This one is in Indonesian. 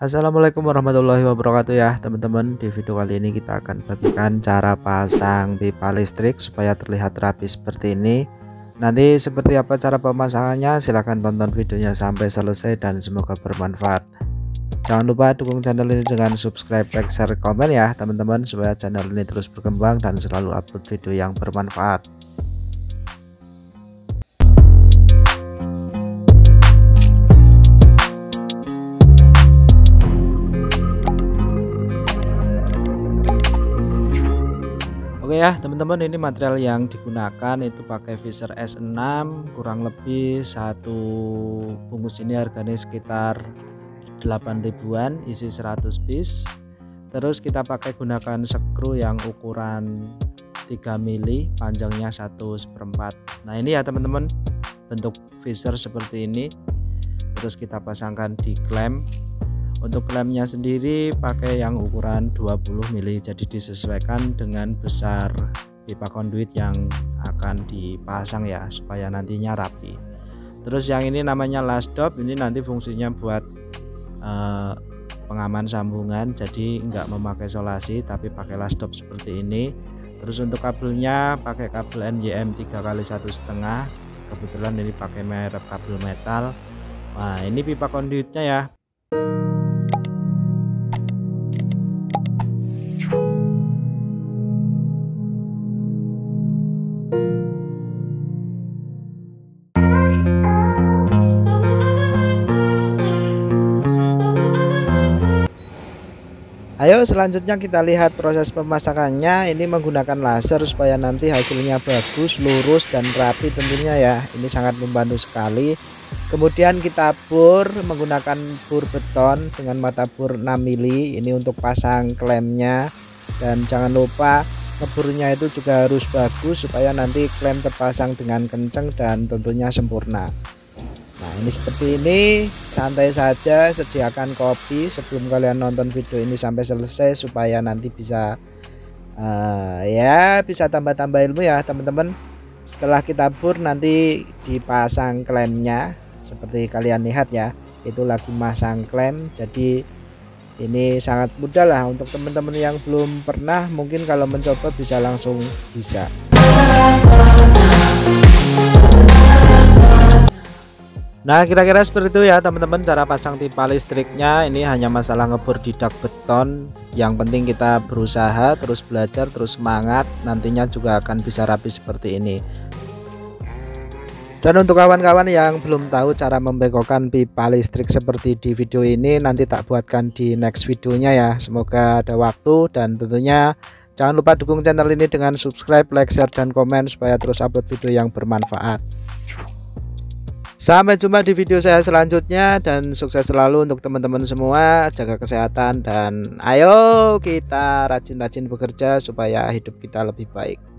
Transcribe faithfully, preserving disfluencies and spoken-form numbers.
Assalamualaikum warahmatullahi wabarakatuh ya teman-teman. Di video kali ini kita akan bagikan cara pasang pipa listrik supaya terlihat rapi seperti ini. Nanti seperti apa cara pemasangannya, silahkan tonton videonya sampai selesai dan semoga bermanfaat. Jangan lupa dukung channel ini dengan subscribe, like, share, komen ya teman-teman, supaya channel ini terus berkembang dan selalu upload video yang bermanfaat. Oke ya teman-teman, ini material yang digunakan itu pakai Fisher S enam, kurang lebih satu bungkus ini harganya sekitar delapan ribuan, isi seratus piece. Terus kita pakai gunakan skru yang ukuran tiga mili, panjangnya satu seperempat. Nah ini ya teman-teman, bentuk Fisher seperti ini. Terus kita pasangkan di klem. Untuk lemnya sendiri pakai yang ukuran dua puluh mili, jadi disesuaikan dengan besar pipa konduit yang akan dipasang ya, supaya nantinya rapi. Terus yang ini namanya lastop, ini nanti fungsinya buat eh, pengaman sambungan, jadi nggak memakai solasi tapi pakai lastop seperti ini. Terus untuk kabelnya pakai kabel N J M tiga kali satu koma lima, kebetulan ini pakai merek kabel metal. Nah ini pipa konduitnya ya. Ayo selanjutnya kita lihat proses pemasangannya. Ini menggunakan laser supaya nanti hasilnya bagus, lurus dan rapi tentunya ya. Ini sangat membantu sekali. Kemudian kita bor menggunakan bor beton dengan mata bor enam mili. Ini untuk pasang klemnya. Dan jangan lupa ngeburnya itu juga harus bagus supaya nanti klem terpasang dengan kencang dan tentunya sempurna. Nah ini seperti ini, santai saja, sediakan kopi sebelum kalian nonton video ini sampai selesai supaya nanti bisa uh, ya bisa tambah-tambah ilmu ya teman-teman. Setelah kita bor nanti dipasang klemnya seperti kalian lihat ya, itu lagi masang klem. Jadi ini sangat mudah lah untuk teman-teman yang belum pernah, mungkin kalau mencoba bisa langsung bisa. Nah kira-kira seperti itu ya teman-teman cara pasang pipa listriknya. Ini hanya masalah ngebor di dak beton. Yang penting kita berusaha, terus belajar, terus semangat, nantinya juga akan bisa rapi seperti ini. Dan untuk kawan-kawan yang belum tahu cara membengkokkan pipa listrik seperti di video ini, nanti tak buatkan di next videonya ya. Semoga ada waktu, dan tentunya jangan lupa dukung channel ini dengan subscribe, like, share, dan komen supaya terus upload video yang bermanfaat. Sampai jumpa di video saya selanjutnya dan sukses selalu untuk teman-teman semua. Jaga kesehatan dan ayo kita rajin-rajin bekerja supaya hidup kita lebih baik.